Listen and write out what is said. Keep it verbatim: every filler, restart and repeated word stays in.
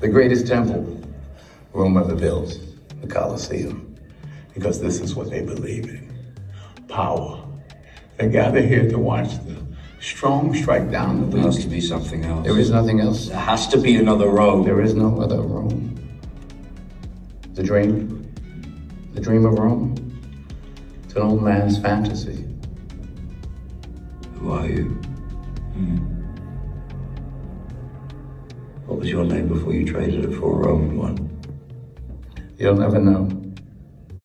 the greatest temple Rome ever built, the Colosseum, because this is what they believe in, power. They gather here to watch the strong strike down the weak. There has to be something else. There is nothing else. There has to be another Rome. There is no other Rome. The dream, the dream of Rome, it's an old man's fantasy. Who are you? Hmm. What was your name before you traded it for a Roman one? You'll never know.